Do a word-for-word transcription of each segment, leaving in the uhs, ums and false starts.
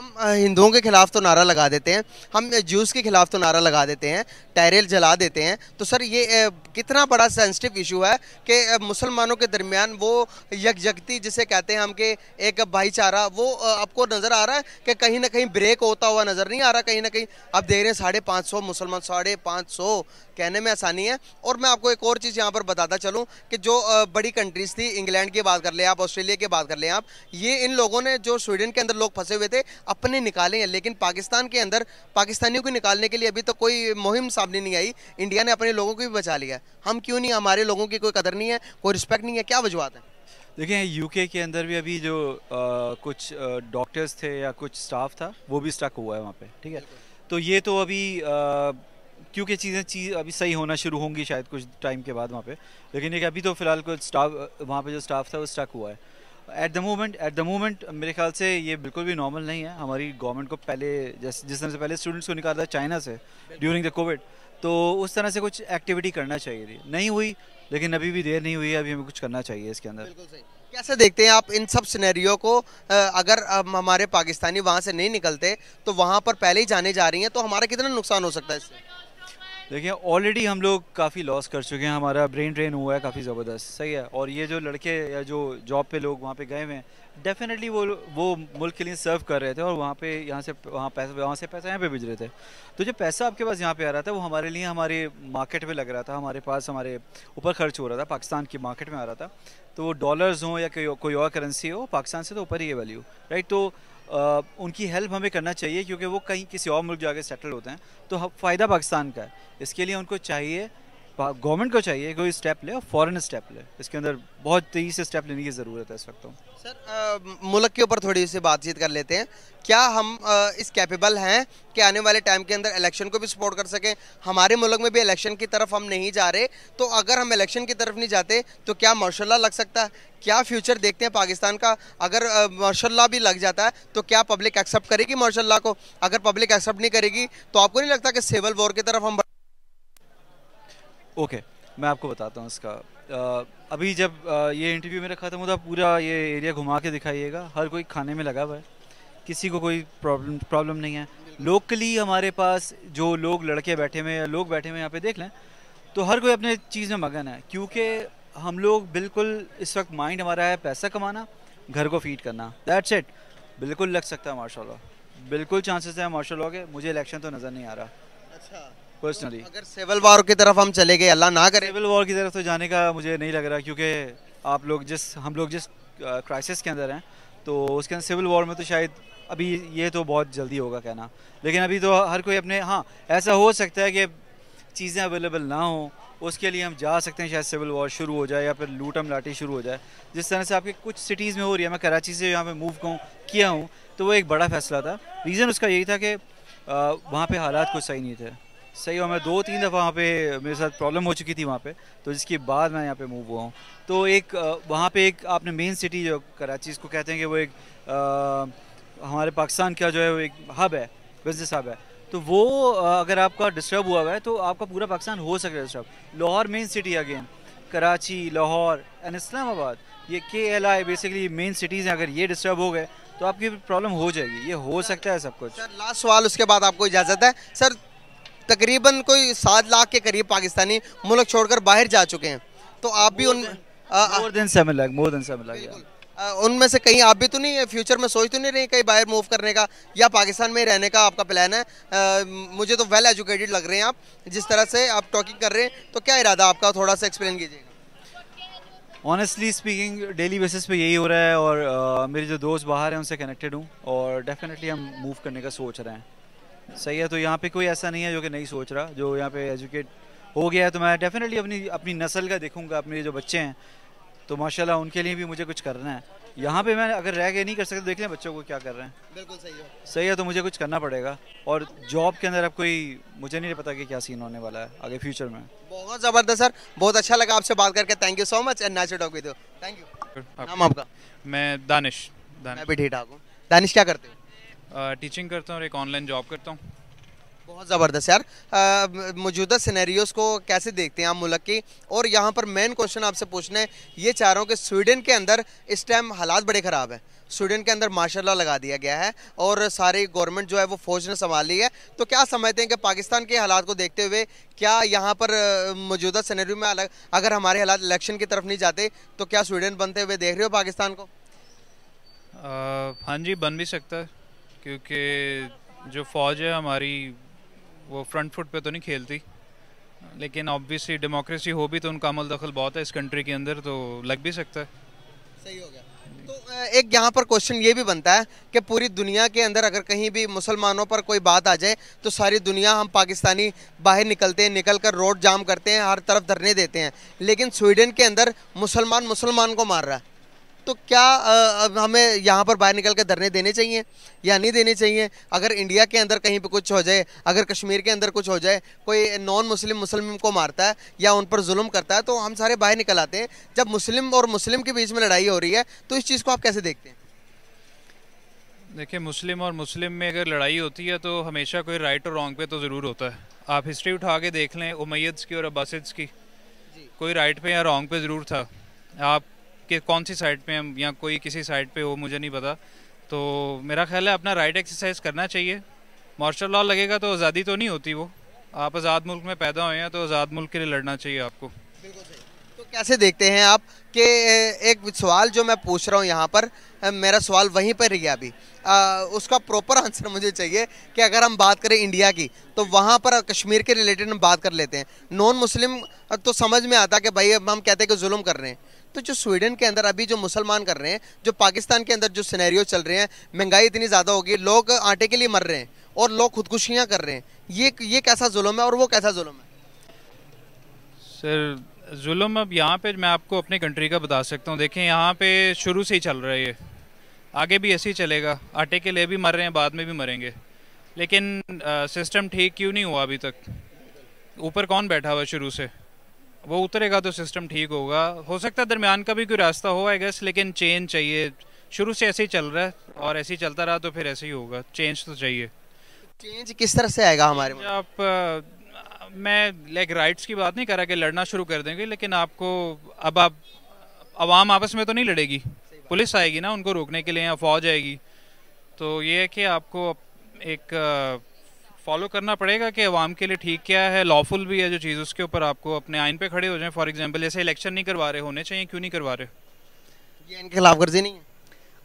हम हिंदुओं के खिलाफ तो नारा लगा देते हैं, हम ज्यूज़ के खिलाफ तो नारा लगा देते हैं, टायरेल जला देते हैं, तो सर ये कितना बड़ा सेंसिटिव इशू है कि मुसलमानों के दरमियान वो यकजगती जिसे कहते हैं हम के एक भाईचारा, वो आपको नज़र आ रहा है कि कहीं ना कहीं ब्रेक होता हुआ नज़र नहीं आ रहा? कहीं ना कहीं आप देख रहे हैं साढ़े पाँच सौ मुसलमान, साढ़े पाँच सौ कहने में आसानी है। और मैं आपको एक और चीज़ यहाँ पर बताता चलूँ कि जो बड़ी कंट्रीज़ थी, इंग्लैंड की बात कर लें आप, ऑस्ट्रेलिया की बात कर लें आप, ये इन लोगों ने जो स्वीडन के अंदर लोग फंसे हुए थे अपने निकाले हैं, लेकिन पाकिस्तान के अंदर पाकिस्तानियों को निकालने के लिए अभी तक तो कोई मुहिम सामने नहीं आई। इंडिया ने अपने लोगों को भी बचा लिया, हम क्यों नहीं? हमारे लोगों की कोई कदर नहीं है, कोई रिस्पेक्ट नहीं है, क्या वजूहत है? देखिए यूके के अंदर भी अभी जो आ, कुछ डॉक्टर्स थे या कुछ स्टाफ था वो भी स्टक हुआ है वहाँ पे, ठीक है। तो ये तो अभी आ, क्योंकि चीज़ें चीज़ अभी सही होना शुरू होंगी शायद कुछ टाइम के बाद वहाँ पे, लेकिन ये अभी तो फिलहाल कुछ स्टाफ वहाँ पे जो स्टाफ था वो स्टक हुआ है at the moment. At the moment मेरे ख्याल से ये बिल्कुल भी नॉर्मल नहीं है। हमारी गवर्नमेंट को पहले जिस जिस तरह से पहले स्टूडेंट्स को निकाला था चाइना से ड्यूरिंग द कोविड, तो उस तरह से कुछ एक्टिविटी करना चाहिए थी, नहीं हुई, लेकिन अभी भी देर नहीं हुई है, अभी हमें कुछ करना चाहिए इसके अंदर। बिल्कुल सही। कैसे देखते हैं आप इन सब सिनेरियो को? अगर हमारे पाकिस्तानी वहाँ से नहीं निकलते तो वहाँ पर पहले ही जाने जा रही हैं, तो हमारा कितना नुकसान हो सकता है इससे? देखिए ऑलरेडी हम लोग काफ़ी लॉस कर चुके हैं, हमारा ब्रेन ड्रेन हुआ है काफ़ी ज़बरदस्त, सही है। और ये जो लड़के या जो जॉब पे लोग वहाँ पे गए हुए हैं, डेफिनेटली वो वो मुल्क के लिए सर्व कर रहे थे और वहाँ पे यहाँ से वहाँ पैसा वहाँ से पैसा यहाँ पे भेज रहे थे। तो जो पैसा आपके पास यहाँ पे आ रहा था वो हमारे लिए हमारे मार्केट में लग रहा था, हमारे पास हमारे ऊपर खर्च हो रहा था, पाकिस्तान की मार्केट में आ रहा था। तो वो डॉलर्स हों या कोई कोई और करेंसी हो, पाकिस्तान से तो ऊपर ही है वैल्यू, राइट। तो आ, उनकी हेल्प हमें करना चाहिए क्योंकि वो कहीं किसी और मुल्क जाके सेटल होते हैं, तो फ़ायदा पाकिस्तान का है। इसके लिए उनको चाहिए, गवर्नमेंट को चाहिए कोई स्टेप ले और फॉरेन स्टेप ले, इसके अंदर बहुत तेज़ी से स्टेप लेने की ज़रूरत है इस वक्त। सर मुल्क के ऊपर थोड़ी सी बातचीत कर लेते हैं, क्या हम आ, इस कैपेबल हैं कि आने वाले टाइम के अंदर इलेक्शन को भी सपोर्ट कर सकें? हमारे मुल्क में भी इलेक्शन की तरफ हम नहीं जा रहे, तो अगर हम इलेक्शन की तरफ नहीं जाते तो क्या मार्शल लग सकता है? क्या फ्यूचर देखते हैं पाकिस्तान का? अगर मार्शल भी लग जाता है तो क्या पब्लिक एक्सेप्ट करेगी मार्शल को? अगर पब्लिक एक्सेप्ट नहीं करेगी तो आपको नहीं लगता कि सिविल वॉर की तरफ हम? ओके okay, मैं आपको बताता हूँ इसका। आ, अभी जब आ, ये इंटरव्यू मेरा ख़त्म होता पूरा ये एरिया घुमा के दिखाइएगा, हर कोई खाने में लगा हुआ है, किसी को कोई प्रॉब्लम प्रॉब्लम नहीं है। लोकली हमारे पास जो लोग लड़के बैठे हुए हैं, लोग बैठे हुए यहाँ पे देख लें तो हर कोई अपने चीज़ में मगन है, क्योंकि हम लोग बिल्कुल इस वक्त माइंड हमारा है पैसा कमाना, घर को फीड करना, दैट्स इट। बिल्कुल लग सकता है मार्शल लॉ, बिल्कुल चांसेस है मार्शल लॉ के, मुझे इलेक्शन तो नज़र नहीं आ रहा अच्छा पर्सनली। तो अगर सिविल वॉर की तरफ हम चले गए, अल्लाह ना करे, सिविल वॉर की तरफ तो जाने का मुझे नहीं लग रहा, क्योंकि आप लोग जिस हम लोग जिस क्राइसिस के अंदर हैं तो उसके अंदर सिविल वॉर में तो शायद अभी ये तो बहुत जल्दी होगा कहना, लेकिन अभी तो हर कोई अपने, हाँ ऐसा हो सकता है कि चीज़ें अवेलेबल ना हो, उसके लिए हम जा सकते हैं शायद सिविल वॉर शुरू हो जाए या फिर लूटम लाटी शुरू हो जाए, जिस तरह से आपके कुछ सिटीज़ में हो रही है। मैं कराची से यहाँ पर मूव किया हूँ तो वो एक बड़ा फैसला था, रीज़न उसका यही था कि वहाँ पर हालात कुछ सही नहीं थे, सही हो। मैं दो तीन दफ़ा वहाँ पे मेरे साथ प्रॉब्लम हो चुकी थी वहाँ पे, तो जिसके बाद मैं यहाँ पे मूव हुआ हूँ। तो एक वहाँ पे एक आपने मेन सिटी जो कराची इसको कहते हैं कि वो एक आ, हमारे पाकिस्तान का जो है वो एक हब है, बिजनेस हब है, तो वो अगर आपका डिस्टर्ब हुआ हुआ है तो आपका पूरा पाकिस्तान हो सकता है disturb. Lahore main city again, Karachi, Lahore and Islamabad, ये K L I basically main cities हैं, अगर ये डिस्टर्ब हो गए तो आपकी प्रॉब्लम हो जाएगी, ये हो सकता है सब कुछ। लास्ट सवाल, उसके बाद आपको इजाज़त है। सर तकरीबन कोई सात लाख के करीब पाकिस्तानी मुल्क छोड़कर बाहर जा चुके हैं, तो आप भी उन more than seven lakh more than seven lakh उनमें से कहीं आप भी तो नहीं फ्यूचर में सोच तो नहीं रहे कहीं बाहर मूव करने का, या पाकिस्तान में रहने का आपका प्लान है? आ, मुझे तो वेल एजुकेटेड लग रहे हैं आप, जिस तरह से आप टॉकिंग कर रहे हैं, तो क्या इरादा आपका, थोड़ा सा एक्सप्लेन कीजिएगा। ऑनेस्टली स्पीकिंग डेली बेसिस पे यही हो रहा है, और आ, मेरे जो दोस्त बाहर हैं उनसे कनेक्टेड हूँ और डेफिनेटली हम मूव करने का सोच रहे हैं, सही है। तो यहाँ पे कोई ऐसा नहीं है जो कि नहीं सोच रहा, जो यहाँ पे एजुकेट हो गया है, तो मैं डेफिनेटली अपनी अपनी नस्ल का देखूंगा, अपने जो बच्चे हैं तो माशाल्लाह उनके लिए भी मुझे कुछ करना है। यहाँ पे मैं अगर रह के नहीं कर सकता, देख लें बच्चों को क्या कर रहे हैं। बिल्कुल सही है, सही है। तो मुझे कुछ करना पड़ेगा, और जॉब के अंदर अब कोई मुझे नहीं पता कि क्या सीन होने वाला है आगे फ्यूचर में। बहुत ज़बरदस्त सर, बहुत अच्छा लगा आपसे बात करके, thank you so much and nice to talk with you. Thank you. नाम आपका? मैं दानिश। मैं भी ठीक ठाक हूँ। दानिश क्या करते हो? टीचिंग uh, करता हूँ और एक ऑनलाइन जॉब करता हूँ। बहुत ज़बरदस्त यार। uh, मौजूदा सिनेरियोज़ को कैसे देखते हैं आप मुल्क की? और यहाँ पर मेन क्वेश्चन आपसे पूछना है, ये चाह रहा हूँ कि स्वीडन के अंदर इस टाइम हालात बड़े ख़राब हैं, स्वीडन के अंदर मार्शल लॉ लगा दिया गया है और सारी गवर्नमेंट जो है वो फौज ने संभाली है। तो क्या समझते हैं कि पाकिस्तान के हालात को देखते हुए क्या यहाँ पर मौजूदा सिनेरियो में अलग अगर हमारे हालात इलेक्शन की तरफ नहीं जाते तो क्या स्वीडन बनते हुए देख रहे हो पाकिस्तान को? हाँ जी, बन भी सकता है क्योंकि जो फौज है हमारी वो फ्रंट फुट पे तो नहीं खेलती, लेकिन ऑब्वियसली डेमोक्रेसी हो भी तो उनका अमल दखल बहुत है इस कंट्री के अंदर, तो लग भी सकता है। सही हो गया। तो एक यहाँ पर क्वेश्चन ये भी बनता है कि पूरी दुनिया के अंदर अगर कहीं भी मुसलमानों पर कोई बात आ जाए तो सारी दुनिया हम पाकिस्तानी बाहर निकलते हैं, निकल कर रोड जाम करते हैं, हर तरफ धरने देते हैं, लेकिन स्वीडन के अंदर मुसलमान मुसलमान को मार रहा है। तो क्या अब हमें यहाँ पर बाहर निकल कर धरने देने चाहिए या नहीं देने चाहिए? अगर इंडिया के अंदर कहीं पे कुछ हो जाए, अगर कश्मीर के अंदर कुछ हो जाए, कोई नॉन मुस्लिम मुस्लिम को मारता है या उन पर जुल्म करता है तो हम सारे बाहर निकल आते हैं। जब मुस्लिम और मुस्लिम के बीच में लड़ाई हो रही है तो इस चीज़ को आप कैसे देखते हैं? देखिए, मुस्लिम और मुस्लिम में अगर लड़ाई होती है तो हमेशा कोई राइट और रॉन्ग पे तो ज़रूर होता है। आप हिस्ट्री उठा के देख लें उमैयद्स की और अब्बासिड्स की, कोई राइट पे या रॉन्ग पे ज़रूर था। आप कि कौन सी साइड पे हम या कोई किसी साइड पे हो मुझे नहीं पता। तो मेरा ख्याल है अपना राइट एक्सरसाइज करना चाहिए। मार्शल लॉ लगेगा तो आज़ादी तो नहीं होती, वो आप आज़ाद मुल्क में पैदा हुए हैं तो आज़ाद मुल्क के लिए लड़ना चाहिए आपको। बिल्कुल सही। तो कैसे देखते हैं आप कि एक सवाल जो मैं पूछ रहा हूँ यहाँ पर, मेरा सवाल वहीं पर ही है अभी, आ, उसका प्रॉपर आंसर मुझे चाहिए कि अगर हम बात करें इंडिया की तो वहाँ पर कश्मीर के रिलेटेड हम बात कर लेते हैं, नॉन मुस्लिम तो समझ में आता कि भाई अब हम कहते हैं कि जुल्म कर रहे हैं, तो जो स्वीडन के अंदर अभी जो मुसलमान कर रहे हैं, जो पाकिस्तान के अंदर जो सिनेरियो चल रहे हैं, महंगाई इतनी ज़्यादा होगी, लोग आटे के लिए मर रहे हैं और लोग खुदकुशियाँ कर रहे हैं, ये ये कैसा जुल्म है और वो कैसा जुल्म है? सर जुल्म अब यहाँ पे मैं आपको अपने कंट्री का बता सकता हूँ। देखें, यहाँ पे शुरू से ही चल रहा है ये, आगे भी ऐसे ही चलेगा। आटे के लिए भी मर रहे हैं, बाद में भी मरेंगे, लेकिन आ, सिस्टम ठीक क्यों नहीं हुआ अभी तक? ऊपर कौन बैठा हुआ है शुरू से? वो उतरेगा तो सिस्टम ठीक होगा। हो सकता है दरमियान का भी कोई रास्ता हो आई गेस, लेकिन चेंज चाहिए। शुरू से ऐसे ही चल रहा है और ऐसे ही चलता रहा तो फिर ऐसे ही होगा, चेंज तो चाहिए। चेंज किस तरह से आएगा हमारे में? आप आ, मैं लाइक राइट्स की बात नहीं कर रहा कि लड़ना शुरू कर देंगे, लेकिन आपको अब आप आवाम आपस में तो नहीं लड़ेगी, पुलिस आएगी ना उनको रोकने के लिए या फौज आएगी। तो ये है कि आपको एक आ, फॉलो करना पड़ेगा कि अवाम के लिए ठीक क्या है, लॉफुल भी है जो चीज़, उसके ऊपर आपको अपने आइन पे खड़े हो जाएं। फॉर एग्जांपल जैसे इलेक्शन नहीं करवा रहे, होने चाहिए, क्यों नहीं करवा रहे? ये आइन की खिलाफ वर्जी नहीं है?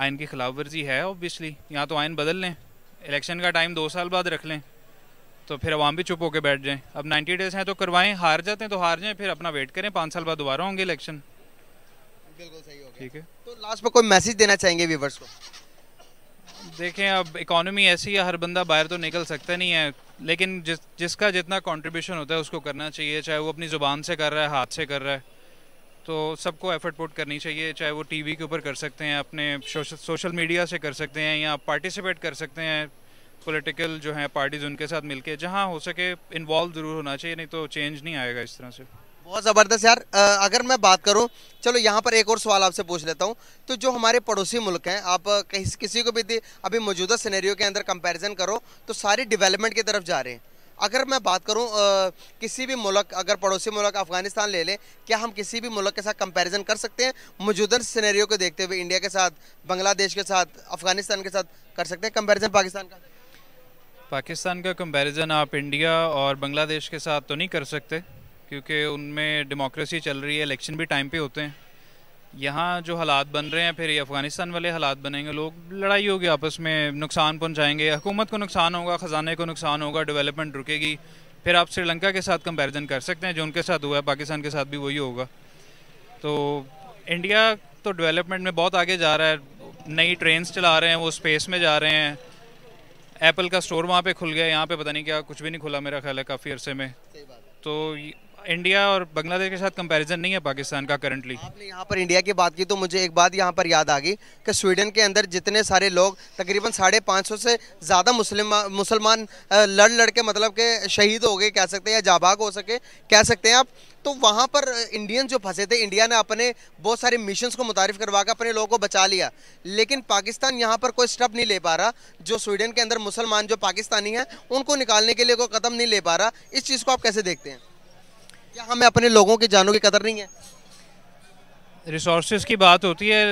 आइन की खिलाफ वर्जी है ऑब्वियसली। यहाँ तो आइन बदल लें, इलेक्शन का टाइम दो साल बाद रख लें तो फिर अवाम भी चुप होकर बैठ जाएँ। अब नाइन्टी डेज हैं तो करवाएँ, हार जाते हैं तो हार जाएँ, फिर अपना वेट करें, पाँच साल बाद दोबारा होंगे इलेक्शन। बिल्कुल सही हो गया। ठीक है, तो लास्ट में कोई मैसेज देना चाहेंगे व्यूअर्स को? देखें, अब इकोनॉमी ऐसी है, हर बंदा बाहर तो निकल सकता नहीं है, लेकिन जिस जिसका जितना कंट्रीब्यूशन होता है उसको करना चाहिए, चाहे वो अपनी ज़ुबान से कर रहा है, हाथ से कर रहा है, तो सबको एफर्ट पुट करनी चाहिए। चाहे वो टीवी के ऊपर कर सकते हैं, अपने सोशल सोशल मीडिया से कर सकते हैं, या पार्टिसिपेट कर सकते हैं पॉलिटिकल जो हैं पार्टीज़ उनके साथ मिलके, जहाँ हो सके इन्वॉल्व ज़रूर होना चाहिए, नहीं तो चेंज नहीं आएगा इस तरह से। बहुत ज़बरदस्त यार। अगर मैं बात करूं, चलो यहाँ पर एक और सवाल आपसे पूछ लेता हूं, तो जो हमारे पड़ोसी मुल्क हैं, आप किस किसी को भी अभी मौजूदा सिनेरियो के अंदर कंपैरिजन करो तो सारी डेवलपमेंट की तरफ जा रहे हैं। अगर मैं बात करूं किसी भी मुल्क, अगर पड़ोसी मुल्क अफ़गानिस्तान ले लें, क्या हम किसी भी मुल्क के साथ कंपैरिजन कर सकते हैं मौजूदा सिनेरियो को देखते हुए? इंडिया के साथ, बांग्लादेश के साथ, अफ़गानिस्तान के साथ कर सकते हैं कंपैरिजन? पाकिस्तान का पाकिस्तान का कंपैरिजन आप इंडिया और बांग्लादेश के साथ तो नहीं कर सकते क्योंकि उनमें डेमोक्रेसी चल रही है, इलेक्शन भी टाइम पे होते हैं। यहाँ जो हालात बन रहे हैं फिर ये अफ़गानिस्तान वाले हालात बनेंगे, लोग लड़ाई होगी आपस में, नुकसान पहुँचाएंगे, हुकूमत को नुकसान होगा, ख़जाने को नुकसान होगा, डेवलपमेंट रुकेगी। फिर आप श्रीलंका के साथ कंपैरिजन कर सकते हैं, जो उनके साथ हुआ है, पाकिस्तान के साथ भी वही होगा। तो इंडिया तो डेवलपमेंट में बहुत आगे जा रहा है, नई ट्रेन्स चला रहे हैं, वो स्पेस में जा रहे हैं, एप्पल का स्टोर वहाँ पर खुल गया, यहाँ पर पता नहीं क्या कुछ भी नहीं खुला मेरा ख्याल है काफ़ी अरसे में। तो इंडिया और बांग्लादेश के साथ कंपैरिजन नहीं है पाकिस्तान का करंटली। आपने यहाँ पर इंडिया की बात की तो मुझे एक बात यहाँ पर याद आ गई कि स्वीडन के अंदर जितने सारे लोग, तकरीबन साढ़े पाँच सौ से ज़्यादा मुस्लिम मुसलमान लड़ लड़ के मतलब के शहीद हो गए कह सकते हैं, या जाबाग हो सके कह सकते हैं आप। तो वहाँ पर इंडियन जो फंसे थे, इंडिया ने अपने बहुत सारे मिशंस को मुतारिफ करवा कर अपने लोगों को बचा लिया, लेकिन पाकिस्तान यहाँ पर कोई स्टेप नहीं ले पा रहा। जो स्वीडन के अंदर मुसलमान जो पाकिस्तानी हैं उनको निकालने के लिए कोई कदम नहीं ले पा रहा, इस चीज़ को आप कैसे देखते हैं? क्या हमें अपने लोगों के जानों की कदर नहीं है? रिसोर्सेज की बात होती है,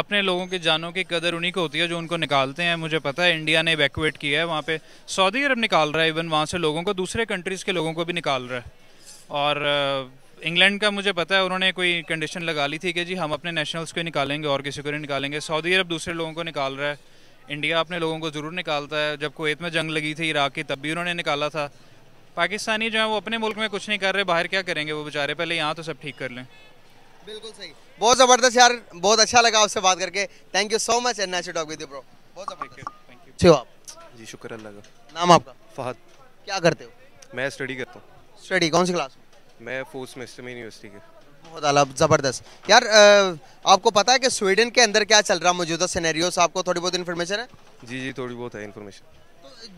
अपने लोगों के जानों की कदर उन्हीं को होती है जो उनको निकालते हैं। मुझे पता है इंडिया ने इवैक्यूएट किया है, वहाँ पे सऊदी अरब निकाल रहा है इवन वहाँ से लोगों को, दूसरे कंट्रीज़ के लोगों को भी निकाल रहा है। और इंग्लैंड का मुझे पता है उन्होंने कोई कंडीशन लगा ली थी कि जी हम अपने नेशनल्स को निकालेंगे और किसी को नहीं निकालेंगे। सऊदी अरब दूसरे लोगों को निकाल रहा है, इंडिया अपने लोगों को ज़रूर निकालता है। जब कुवैत में जंग लगी थी इराक़ की, तब भी उन्होंने निकाला था। पाकिस्तानी जो है वो अपने मुल्क में कुछ नहीं कर रहे, बाहर क्या करेंगे वो बेचारे, पहले यहाँ तो सब ठीक कर लें। बिल्कुल सही, बहुत ज़बरदस्त यार, बहुत अच्छा लगा आपसे बात करके। Thank you so much and nice to talk with you bro, बहुत ज़बरदस्त। Thank you. अच्छे हो आप? जी शुक्र अल्लाह का। नाम आपका? फहद। क्या करते हो? मैं स्टडी करता हूँ। स्टडी कौन सी क्लास में? मैं फोर्थ सेमेस्टर में यूनिवर्सिटी के। बहुत आला, ज़बरदस्त यार। आपको पता है कि स्वीडन के अंदर क्या चल रहा मौजूदा सिनेरियोस? आपको थोड़ी बहुत इन्फॉर्मेशन है? जी जी थोड़ी बहुत है इन्फॉर्मेशन।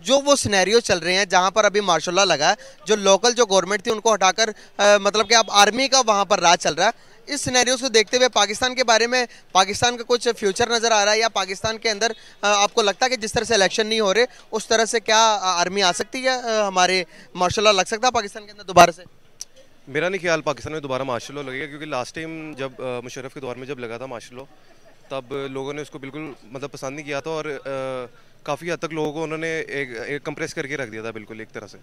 जो वो सिनेरियो चल रहे हैं जहाँ पर अभी मार्शल लॉ लगा है, जो लोकल जो गवर्नमेंट थी उनको हटाकर आ, मतलब कि अब आर्मी का वहाँ पर राज चल रहा है। इस सिनेरियोस को देखते हुए पाकिस्तान के बारे में, पाकिस्तान का कुछ फ्यूचर नज़र आ रहा है या पाकिस्तान के अंदर आ, आपको लगता है कि जिस तरह से इलेक्शन नहीं हो रहे उस तरह से क्या आर्मी आ सकती है, आ, हमारे मार्शल लॉ लग सकता है पाकिस्तान के अंदर दोबारा से? मेरा नहीं ख्याल पाकिस्तान में दोबारा मार्शल लॉ लगेगा, क्योंकि लास्ट टाइम जब मुशर्रफ के दौर में जब लगा था मार्शल लॉ, तब लोगों ने उसको बिल्कुल मतलब पसंद नहीं किया था और काफ़ी हद तक लोगों को उन्होंने एक, एक कंप्रेस करके रख दिया था बिल्कुल एक तरह से।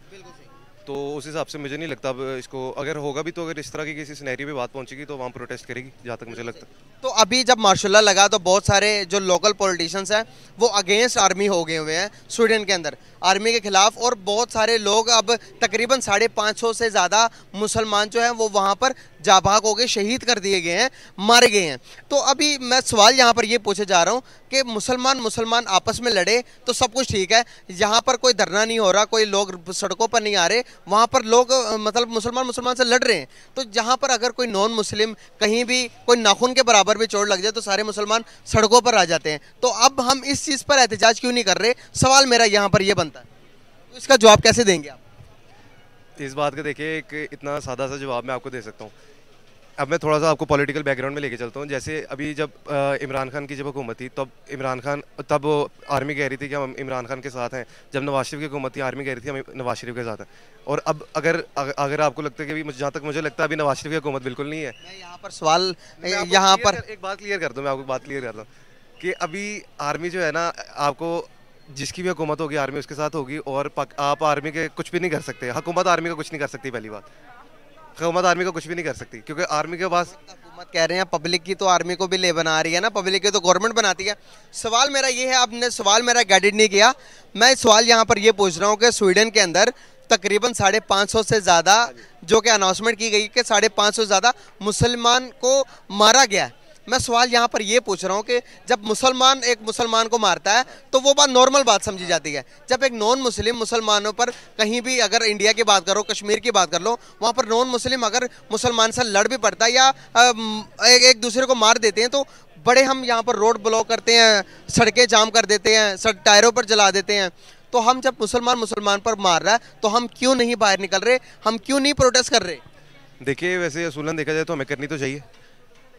तो उस हिसाब से मुझे नहीं लगता अब इसको, अगर होगा भी तो अगर इस तरह की किसी सिनेरियो पे बात पहुंचेगी तो वहाँ प्रोटेस्ट करेगी, जहाँ तक मुझे लगता है। तो अभी जब मार्शल लॉ लगा तो बहुत सारे जो लोकल पॉलिटिशियंस हैं वो अगेंस्ट आर्मी हो गए हुए हैं स्वीडन के अंदर, आर्मी के खिलाफ। और बहुत सारे लोग, अब तकरीबन साढ़े पाँच सौ से ज़्यादा मुसलमान जो हैं वो वहाँ पर जाबाक हो गए, शहीद कर दिए गए हैं, मारे गए हैं। तो अभी मैं सवाल यहाँ पर ये पूछे जा रहा हूँ कि मुसलमान मुसलमान आपस में लड़े तो सब कुछ ठीक है, यहाँ पर कोई धरना नहीं हो रहा, कोई लोग सड़कों पर नहीं आ रहे, वहाँ पर लोग मतलब मुसलमान मुसलमान से लड़ रहे हैं। तो जहाँ पर अगर कोई नॉन मुस्लिम कहीं भी कोई नाखून के बराबर भी चोट लग जाए तो सारे मुसलमान सड़कों पर आ जाते हैं, तो अब हम इस चीज़ पर एहतजाज क्यों नहीं कर रहे? सवाल मेरा यहाँ पर ये बनता है, तो इसका जवाब कैसे देंगे आप इस बात का? देखिए एक इतना सादा सा जवाब मैं आपको दे सकता हूँ। अब मैं थोड़ा सा आपको पॉलिटिकल बैकग्राउंड में लेके चलता हूँ। जैसे अभी जब इमरान खान की जब हुकूमत थी, तब इमरान खान, तब आर्मी कह रही थी कि हम इमरान खान के साथ हैं। जब नवाज शरीफ की हुकूमत थी, आर्मी कह रही थी हम नवाज शरीफ के साथ हैं। और अब अगर अगर आपको लगता है कि अभी, जहाँ तक मुझे लगता है अभी नवाज शरीफ की हुकूमत बिल्कुल नहीं है। मैं यहाँ पर सवाल, यहाँ पर एक बात क्लियर कर दूँ, मैं आपको बात क्लियर कर दूँ कि अभी आर्मी जो है ना, आपको जिसकी भी हुकूमत होगी आर्मी उसके साथ होगी और आप आर्मी के कुछ भी नहीं कर सकते। हुकूमत आर्मी का कुछ नहीं कर सकती, पहली बात हुकूमत आर्मी का कुछ भी नहीं कर सकती, क्योंकि आर्मी के पास, हुकूमत कह रहे हैं पब्लिक की, तो आर्मी को भी ले बना रही है ना, पब्लिक की तो गवर्नमेंट बनाती है। सवाल मेरा ये है, आपने सवाल मेरा गाइडेड नहीं किया। मैं सवाल यहाँ पर ये पूछ रहा हूँ कि स्वीडन के अंदर तकरीबन साढ़े पाँच सौ से ज़्यादा जो कि अनाउंसमेंट की गई कि साढ़े पाँच सौ से ज़्यादा मुसलमान को मारा गया है। मैं सवाल यहाँ पर ये पूछ रहा हूँ कि जब मुसलमान एक मुसलमान को मारता है तो वो बात नॉर्मल बात समझी जाती है, जब एक नॉन मुस्लिम मुसलमानों पर कहीं भी, अगर इंडिया की बात करो, कश्मीर की बात कर लो, वहाँ पर नॉन मुस्लिम अगर मुसलमान से लड़ भी पड़ता है या एक दूसरे को मार देते हैं तो बड़े हम यहाँ पर रोड ब्लॉक करते हैं, सड़कें जाम कर देते हैं, सड़क टायरों पर जला देते हैं। तो हम जब मुसलमान मुसलमान पर मार रहा है तो हम क्यों नहीं बाहर निकल रहे, हम क्यों नहीं प्रोटेस्ट कर रहे? देखिए वैसे असूलन देखा जाए तो हमें करनी तो चाहिए।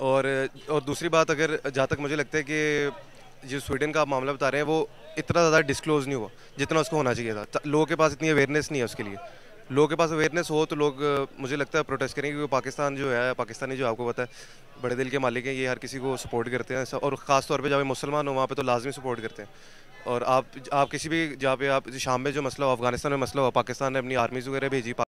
और और दूसरी बात, अगर जहाँ तक मुझे लगता है कि जो स्वीडन का आप मामला बता रहे हैं वो इतना ज़्यादा डिस्क्लोज़ नहीं हुआ जितना उसको होना चाहिए था। लोगों के पास इतनी अवेयरनेस नहीं है उसके लिए। लोगों के पास अवेयरनेस हो तो लोग, मुझे लगता है, प्रोटेस्ट करेंगे, क्योंकि पाकिस्तान जो है, पाकिस्तानी जो आपको पता है बड़े दिल के मालिक हैं, ये हर किसी को सपोर्ट करते हैं और ख़ास तौर पर जहाँ मुसलमान हो वहाँ पर तो लाजमी सपोर्ट करते हैं। और आप आप किसी भी जहाँ पे, आप शाम में जो मसला हो, अफगानिस्तान में मसला हो, पाकिस्तान ने अपनी आर्मीज़ वगैरह भेजी,